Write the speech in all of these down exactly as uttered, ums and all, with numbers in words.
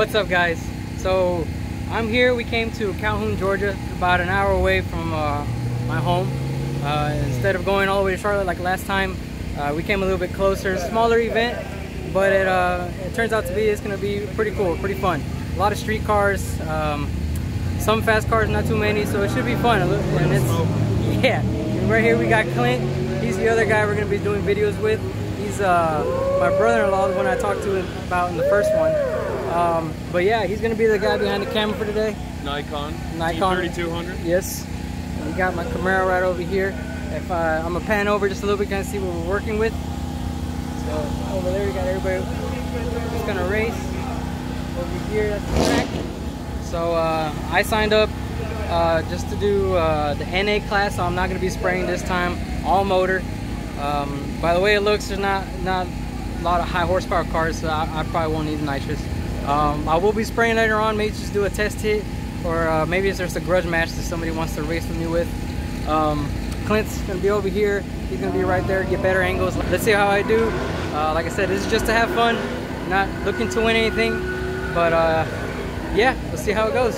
What's up, guys? So I'm here. We came to Calhoun, Georgia, about an hour away from uh, my home. Uh, instead of going all the way to Charlotte like last time, uh, we came a little bit closer. Smaller event, but it, uh, it turns out to be it's gonna be pretty cool, pretty fun. A lot of street cars, um, some fast cars, not too many, so it should be fun. And it's, yeah, right here we got Clint. He's the other guy we're gonna be doing videos with. He's uh, my brother-in-law, the one I talked to about in the first one. Um, but yeah, he's gonna be the guy behind the camera for today. Nikon. Nikon. T thirty-two hundred. Yes. We got my Camaro right over here. If I, I'm gonna pan over just a little bit, kind of see what we're working with. So over there, we got everybody just gonna race. Over here, that's the track. So uh, I signed up uh, just to do uh, the N A class, so I'm not gonna be spraying this time. All motor. Um, by the way it looks, there's not not a lot of high horsepower cars, so I, I probably won't need nitrous. Um, I will be spraying later on, maybe just do a test hit, or uh, maybe it's just a grudge match that somebody wants to race with me with. Um, Clint's gonna be over here, he's gonna be right there, get better angles. Let's see how I do. Uh, like I said, this is just to have fun, not looking to win anything, but uh, yeah, let's see how it goes.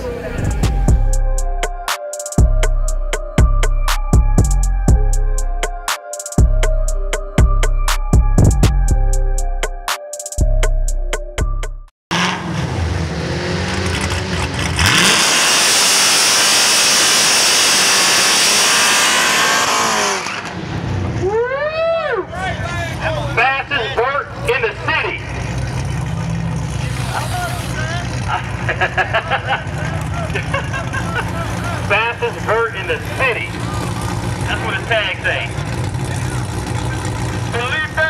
Fastest vert in the city. That's what his tag say. Felipe!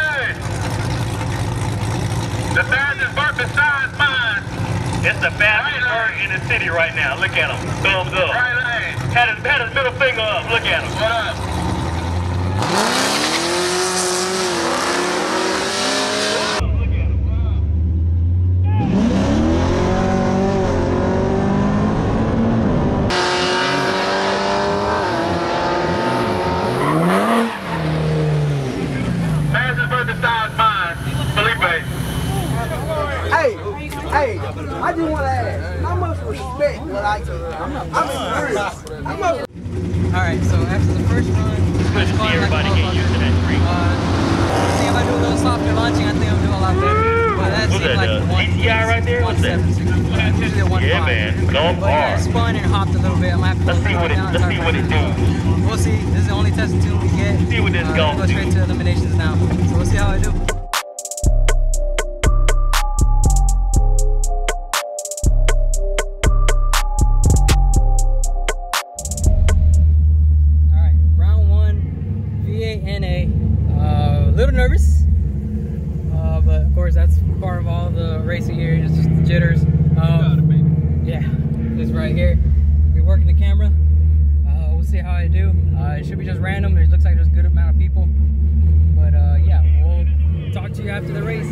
The fastest vert besides mine. It's the fastest vert in the city right now. Look at him. Thumbs up. Right lane. Had his, had his middle finger up. Look at him. What up? I just want to ask, how much respect would I give? I'm not serious. I'm not. Alright, so after the first run, good to see everybody get used to that street. Uh, see if I do a little softer launching, I think I'll do a lot better. But that seemed like G T I right there? What's that? Yeah, man. Go far. I spun and hopped a little bit. I might have to see what it does. Let's see what it does. We'll see. This is the only test until we get. Let's see what this goes. We'll go straight to eliminations now. So we'll see how I do. Nervous, uh, but of course that's part of all the racing here. It's just the jitters. Um, yeah, this right here. We're working the camera. Uh, we'll see how I do. Uh, it should be just random. It looks like there's a good amount of people, but uh, yeah, we'll talk to you after the race.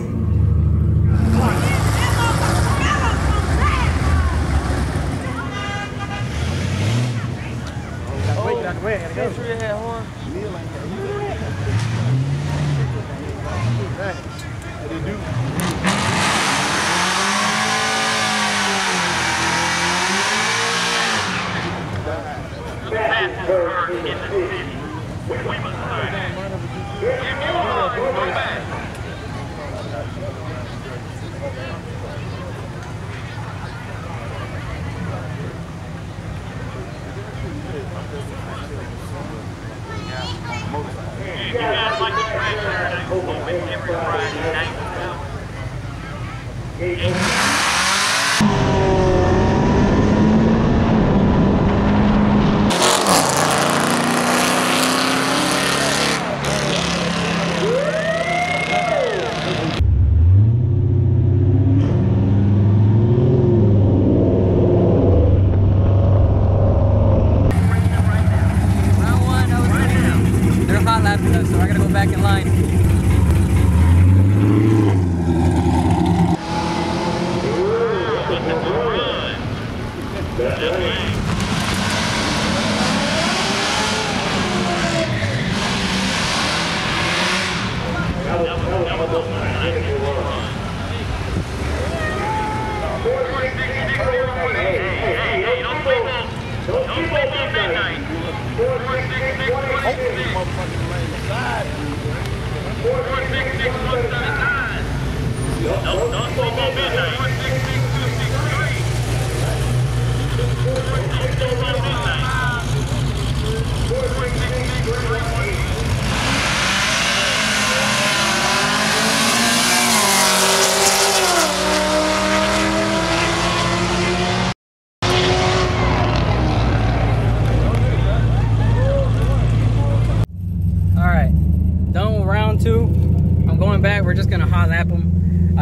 Back in line.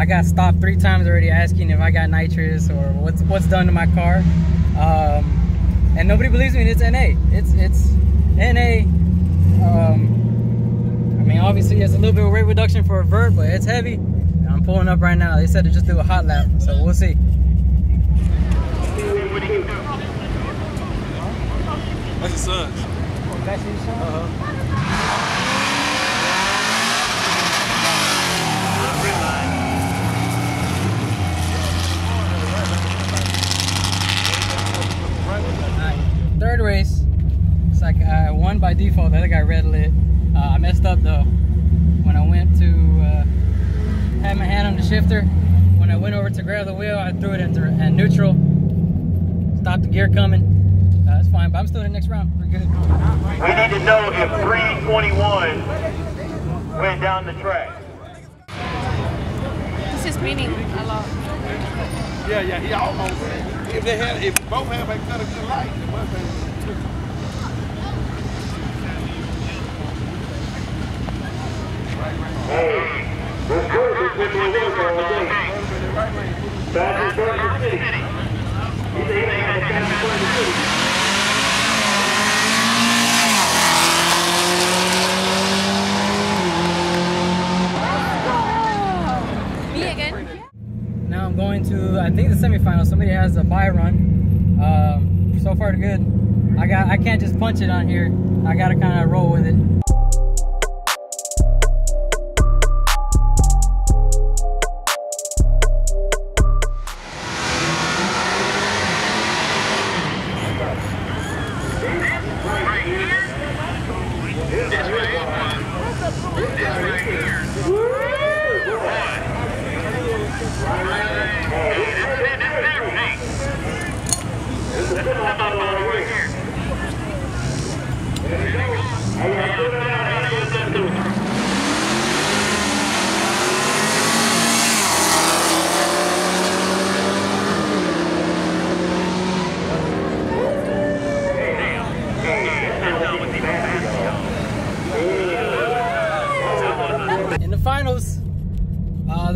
got stopped three times already asking if I got nitrous or what's what's done to my car, um, and nobody believes me. And it's N A. It's it's N A. Um, I mean, obviously, it's a little bit of weight reduction for a vert, but it's heavy. I'm pulling up right now. They said to just do a hot lap, so we'll see. That's just us. That's just us? Uh-huh. Third race, it's like I won by default. The other guy red lit. Uh, I messed up though when I went to uh, had my hand on the shifter. When I went over to grab the wheel, I threw it into and neutral. Stopped the gear coming. Uh, it's fine, but I'm still in the next round. We're good. We need to know if three twenty-one went down the track. This is meaning a lot. Yeah, yeah, he almost. If they had, if both had like cut a good light, it must have took them. Hey, going to, I think, the semifinal. Somebody has a Byron. Um, so far, good. I got. I can't just punch it on here. I gotta kind of roll with it.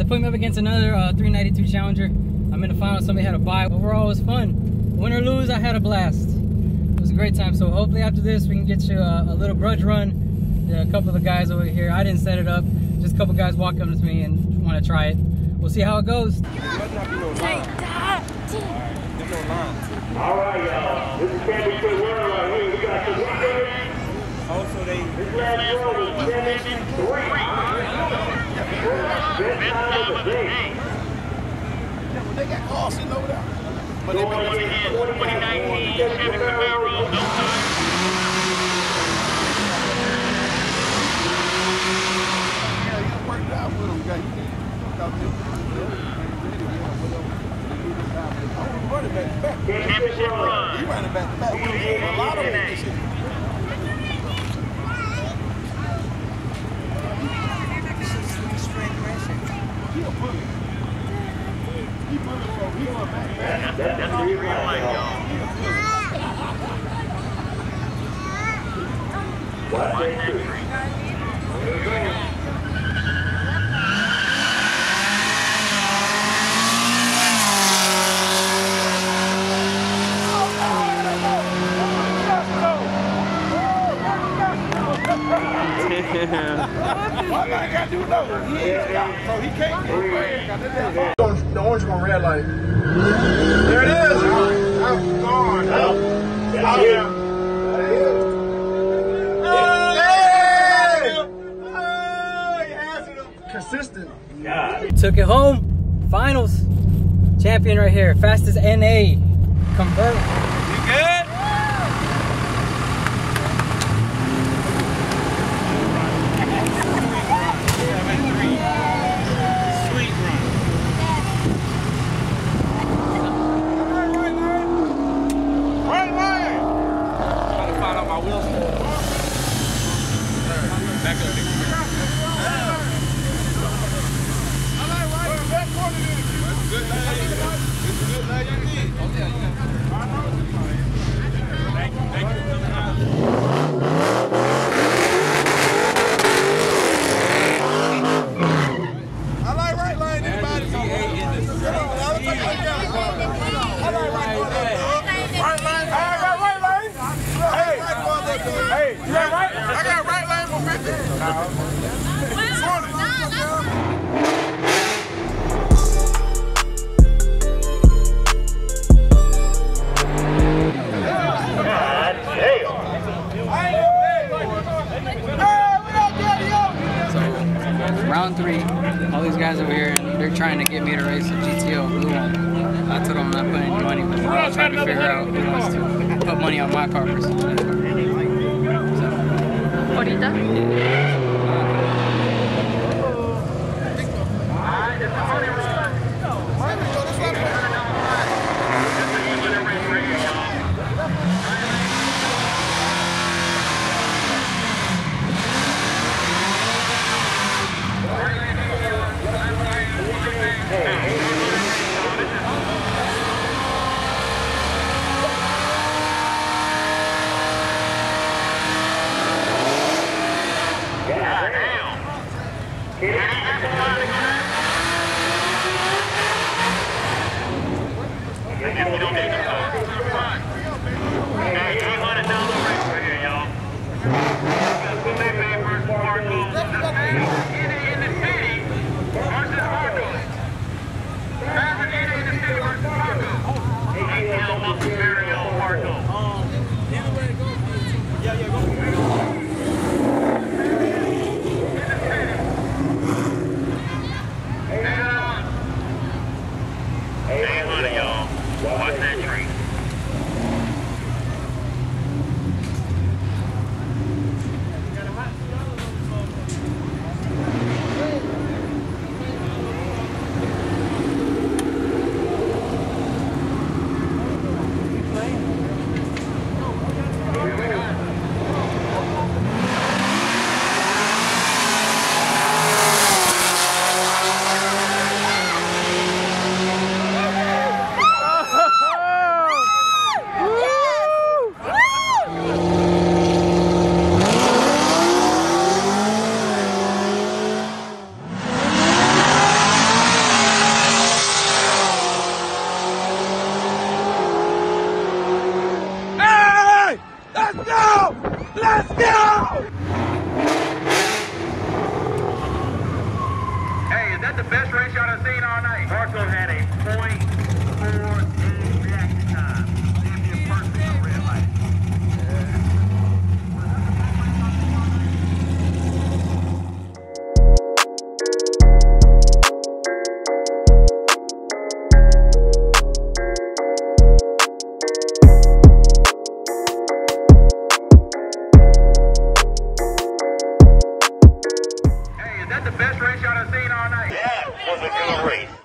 Put me up against another uh, three ninety-two Challenger. I'm in the final. Somebody had a bye. Overall, it was fun. Win or lose, I had a blast. It was a great time. So hopefully after this, we can get you a, a little grudge run. There are a couple of the guys over here. I didn't set it up. Just a couple guys walked up to me and want to try it. We'll see how it goes. Take that. All right, y'all. This is championship world right here. We got some winners. Also, they. This last row was ten three. Best time of the day. They got caution over there. But they put it in twenty nineteen Chevy Camaro, no time. Yeah, you worked out with them, guys. I'm running back to back. Championship run. You running back to back. We did a lot of them. That's, that's, that's what you real like, y'all. Why I gotta do another? He is out, so he can't get away. The orange one red light. There it is. I'm gone. Out here. Hey! Consistent. God. Took it home. Finals. Champion right here. Fastest N A. Convert. You good? Good night. It's a good night you need. Oh, yeah, yeah. Round three, all these guys over here, they're trying to get me to race a G T O blue one. I told them I'm not putting any money, but I'm trying to figure out who wants to put money on my car first. So. Ahorita? The best race y'all have seen all night. Yeah, it was a good race.